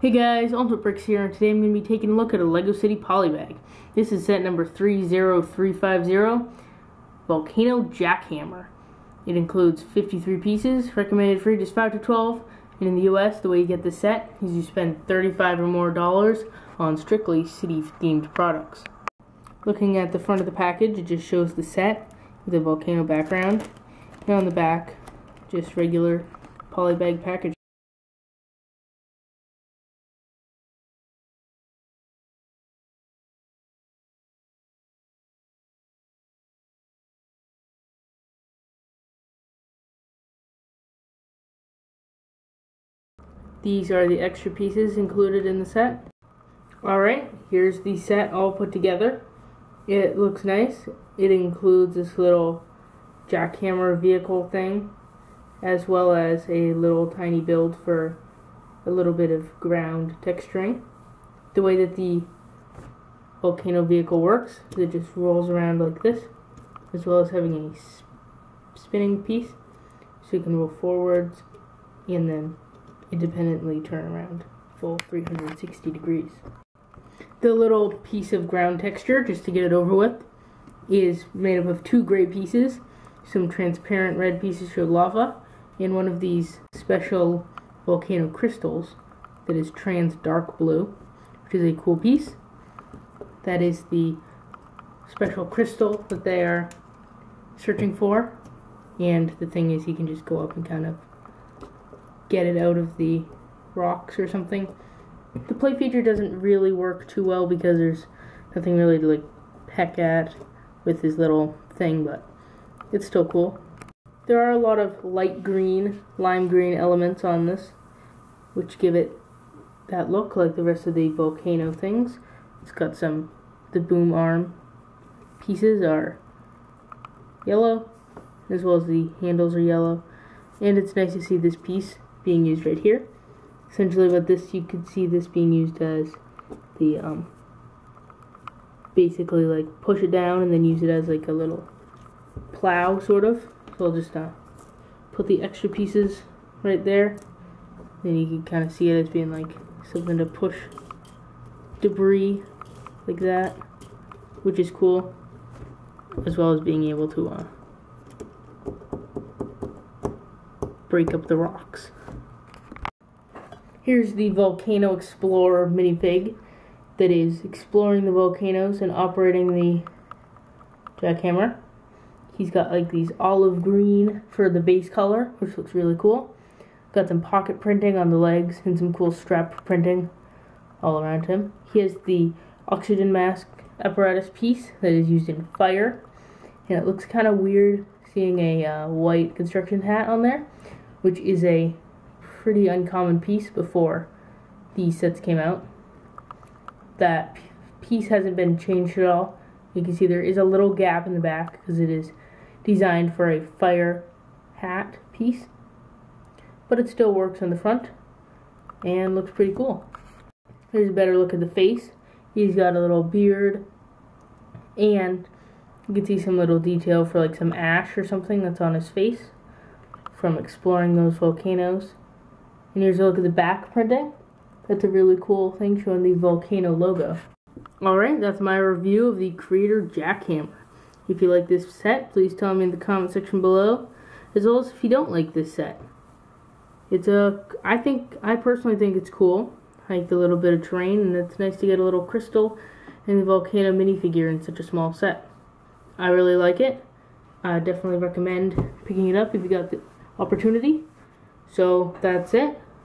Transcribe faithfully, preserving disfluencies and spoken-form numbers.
Hey guys, Ultimate Bricks here, and today I'm going to be taking a look at a Lego City polybag. This is set number three zero three five zero, Volcano Jackhammer. It includes fifty-three pieces, recommended for ages five to twelve, and in the U S the way you get this set is you spend thirty-five dollars or more dollars on strictly city themed products. Looking at the front of the package, it just shows the set with a volcano background, and on the back, just regular polybag package. These are the extra pieces included in the set. Alright, here's the set all put together. It looks nice. It includes this little jackhammer vehicle thing, as well as a little tiny build for a little bit of ground texturing. The way that the volcano vehicle works is it just rolls around like this, as well as having a sp spinning piece, so you can roll forwards and then independently turn around full three hundred sixty degrees. The little piece of ground texture, just to get it over with, is made up of two gray pieces, some transparent red pieces show lava, and one of these special volcano crystals that is trans dark blue, which is a cool piece. That is the special crystal that they are searching for, and the thing is you can just go up and kind of get it out of the rocks or something. The play feature doesn't really work too well because there's nothing really to like peck at with this little thing, but it's still cool. There are a lot of light green, lime green elements on this, which give it that look like the rest of the volcano things. It's got some, the boom arm pieces are yellow, as well as the handles are yellow, and it's nice to see this piece being used right here. Essentially with this, you could see this being used as the, um, basically like push it down and then use it as like a little plow sort of. So I'll just uh, put the extra pieces right there. Then you can kind of see it as being like something to push debris like that, which is cool, as well as being able to uh, break up the rocks. Here's the Volcano Explorer minifig that is exploring the volcanoes and operating the jackhammer. He's got like these olive green for the base color, which looks really cool. Got some pocket printing on the legs and some cool strap printing all around him. He has the oxygen mask apparatus piece that is used in fire, and it looks kind of weird seeing a uh, white construction hat on there, which is a pretty uncommon piece before these sets came out. That piece hasn't been changed at all. You can see there is a little gap in the back because it is designed for a fire hat piece, but it still works on the front and looks pretty cool. Here's a better look at the face. He's got a little beard, and you can see some little detail for like some ash or something that's on his face from exploring those volcanoes. And here's a look at the back printing. That's a really cool thing showing the volcano logo. Alright, that's my review of the Creator Jackhammer. If you like this set, please tell me in the comment section below, as well as if you don't like this set. It's a, I think, I personally think it's cool. I like the little bit of terrain, and it's nice to get a little crystal and the volcano minifigure in such a small set. I really like it. I definitely recommend picking it up if you got the opportunity. So that's it.